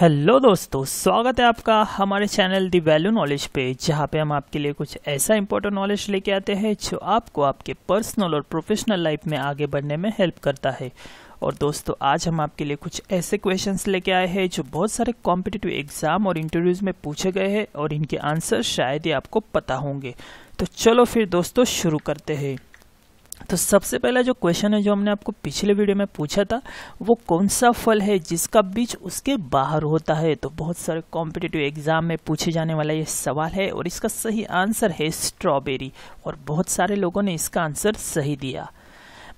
Hello दोस्तों, स्वागत है आपका हमारे चैनल द वैल्यू नॉलेज पे, जहाँ पे हम आपके लिए कुछ ऐसा इंपॉर्टेंट नॉलेज लेके आते हैं जो आपको आपके पर्सनल और प्रोफेशनल लाइफ में आगे बढ़ने में हेल्प करता है। और दोस्तों, आज हम आपके लिए कुछ ऐसे क्वेश्चंस लेके आए हैं जो बहुत सारे कॉम्पिटिटिव एग्जाम और इंटरव्यूज़ में पूछे गए हैं और इनके आंसर शायद ही आपको पता होंगे। तो चलो फिर दोस्तों शुरू करते हैं। तो सबसे पहला जो क्वेश्चन है जो हमने आपको पिछले वीडियो में पूछा था, वो कौन सा फल है जिसका बीज उसके बाहर होता है। तो बहुत सारे कॉम्पिटिटिव एग्जाम में पूछे जाने वाला ये सवाल है और इसका सही आंसर है स्ट्रॉबेरी, और बहुत सारे लोगों ने इसका आंसर सही दिया।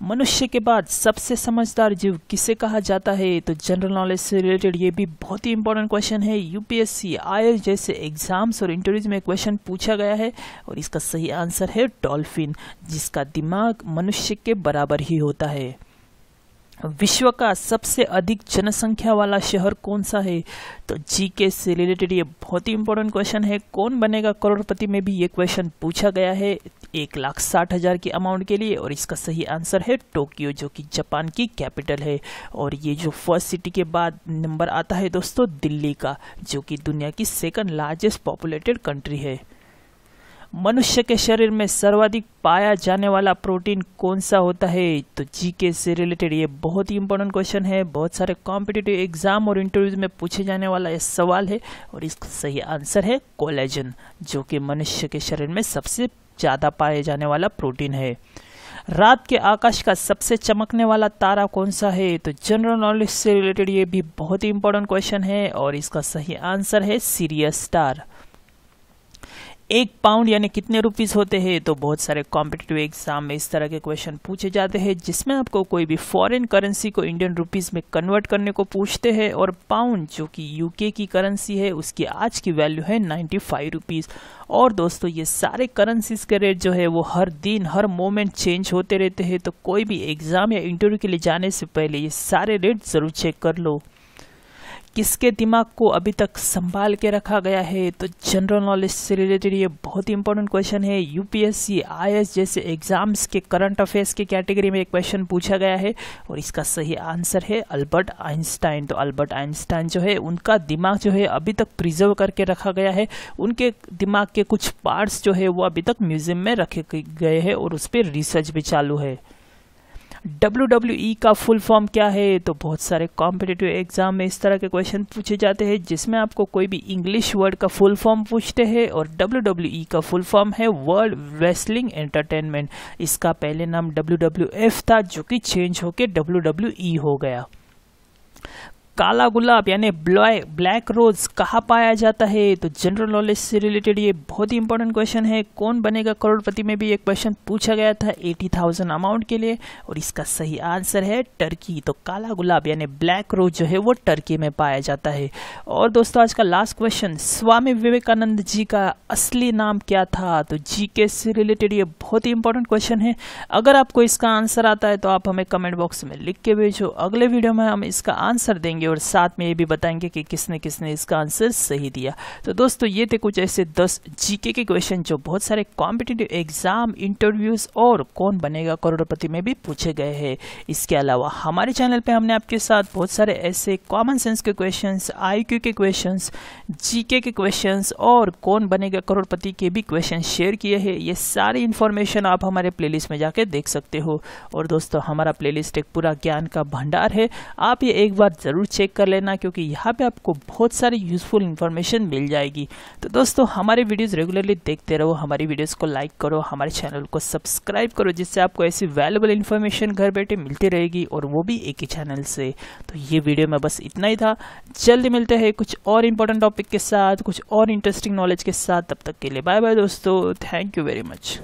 मनुष्य के बाद सबसे समझदार जीव किसे कहा जाता है? तो जनरल नॉलेज से रिलेटेड ये भी बहुत ही इंपॉर्टेंट क्वेश्चन है। यूपीएससी, आईएएस जैसे एग्जाम्स और इंटरव्यूज में क्वेश्चन पूछा गया है और इसका सही आंसर है डॉल्फिन, जिसका दिमाग मनुष्य के बराबर ही होता है। विश्व का सबसे अधिक जनसंख्या वाला शहर कौन सा है? तो जीके से रिलेटेड ये बहुत ही इंपॉर्टेंट क्वेश्चन है। कौन बनेगा करोड़पति में भी ये क्वेश्चन पूछा गया है 1,60,000 की अमाउंट के लिए, और इसका सही आंसर है टोक्यो, जो कि जापान की कैपिटल है। और ये जो फर्स्ट सिटी के बाद नंबर आता है दोस्तों दिल्ली का, जो कि दुनिया की सेकंड लार्जेस्ट पॉपुलेटेड कंट्री है। मनुष्य के शरीर में सर्वाधिक पाया जाने वाला प्रोटीन कौन सा होता है? तो जीके से रिलेटेड ये बहुत ही इंपॉर्टेंट क्वेश्चन है। बहुत सारे कॉम्पिटिटिव एग्जाम और इंटरव्यूज में पूछे जाने वाला ये सवाल है और इसका सही आंसर है कोलेजन, जो कि मनुष्य के शरीर में सबसे ज़्यादा पाए जाने वाला प्रोटीन है। रात के आकाश का सबसे चमकने वाला तारा कौन सा है? तो जनरल नॉलेज से रिलेटेड ये भी बहुत ही इंपॉर्टेंट क्वेश्चन है और इसका सही आंसर है सीरियस स्टार। 1 पाउंड यानी कितने रुपीस होते हैं? तो बहुत सारे कॉम्पिटिटिव एग्जाम में इस तरह के क्वेश्चन पूछे जाते हैं, जिसमें आपको कोई भी फॉरेन करेंसी को इंडियन रुपीस में कन्वर्ट करने को पूछते हैं। और पाउंड, जो कि यूके की करेंसी है, उसकी आज की वैल्यू है 95 रुपीस। और दोस्तों, ये सारे करेंसीज के रेट जो है वो हर दिन हर मोमेंट चेंज होते रहते हैं, तो कोई भी एग्ज़ाम या इंटरव्यू के लिए जाने से पहले ये सारे रेट ज़रूर चेक कर लो। किसके दिमाग को अभी तक संभाल के रखा गया है? तो जनरल नॉलेज से रिलेटेड ये बहुत ही इंपॉर्टेंट क्वेश्चन है। यूपीएससी, आईएएस जैसे एग्जाम्स के करंट अफेयर्स के कैटेगरी में एक क्वेश्चन पूछा गया है और इसका सही आंसर है अल्बर्ट आइंस्टाइन। तो अल्बर्ट आइंस्टाइन जो है, उनका दिमाग जो है अभी तक प्रिजर्व करके रखा गया है। उनके दिमाग के कुछ पार्ट्स जो है वो अभी तक म्यूजियम में रखे गए हैं और उस पर रिसर्च भी चालू है। WWE का फुल फॉर्म क्या है? तो बहुत सारे कॉम्पिटिटिव एग्जाम में इस तरह के क्वेश्चन पूछे जाते हैं, जिसमें आपको कोई भी इंग्लिश वर्ड का फुल फॉर्म पूछते हैं। और WWE का फुल फॉर्म है वर्ल्ड रेसलिंग एंटरटेनमेंट। इसका पहले नाम WWF था, जो कि चेंज होके WWE हो गया। काला गुलाब यानी ब्लैक रोज कहाँ पाया जाता है? तो जनरल नॉलेज से रिलेटेड ये बहुत ही इंपॉर्टेंट क्वेश्चन है। कौन बनेगा करोड़पति में भी एक क्वेश्चन पूछा गया था 80,000 अमाउंट के लिए और इसका सही आंसर है टर्की। तो काला गुलाब यानी ब्लैक रोज जो है वो टर्की में पाया जाता है। और दोस्तों, आज का लास्ट क्वेश्चन, स्वामी विवेकानंद जी का असली नाम क्या था? तो जीके से रिलेटेड ये बहुत ही इंपॉर्टेंट क्वेश्चन है। अगर आपको इसका आंसर आता है तो आप हमें कमेंट बॉक्स में लिख के भेजो, अगले वीडियो में हम इसका आंसर देंगे और साथ में ये भी बताएंगे कि किसने इसका आंसर सही दिया। तो दोस्तों, ये थे कुछ ऐसे 10 जीके के क्वेश्चन जो बहुत सारे कॉम्पिटिटिव एग्जाम, इंटरव्यूज और कौन बनेगा करोड़पति में भी पूछे गए हैं। इसके अलावा हमारे चैनल पे हमने आपके साथ बहुत सारे ऐसे कॉमन सेंस के क्वेश्चंस, आईक्यू के क्वेश्चंस, जीके के क्वेश्चंस और कौन बनेगा करोड़पति के भी क्वेश्चन शेयर किए हैं। ये सारी इन्फॉर्मेशन आप हमारे प्लेलिस्ट में जाके देख सकते हो। और दोस्तों, हमारा प्लेलिस्ट एक पूरा ज्ञान का भंडार है, आप ये एक बार जरूर चेक कर लेना, क्योंकि यहाँ पे आपको बहुत सारी यूज़फुल इन्फॉर्मेशन मिल जाएगी। तो दोस्तों, हमारे वीडियोस रेगुलरली देखते रहो, हमारी वीडियोस को लाइक करो, हमारे चैनल को सब्सक्राइब करो, जिससे आपको ऐसी वैल्यूबल इन्फॉर्मेशन घर बैठे मिलती रहेगी और वो भी एक ही चैनल से। तो ये वीडियो में बस इतना ही था। जल्दी मिलते हैं कुछ और इंपॉर्टेंट टॉपिक के साथ, कुछ और इंटरेस्टिंग नॉलेज के साथ। तब तक के लिए बाय बाय दोस्तों, थैंक यू वेरी मच।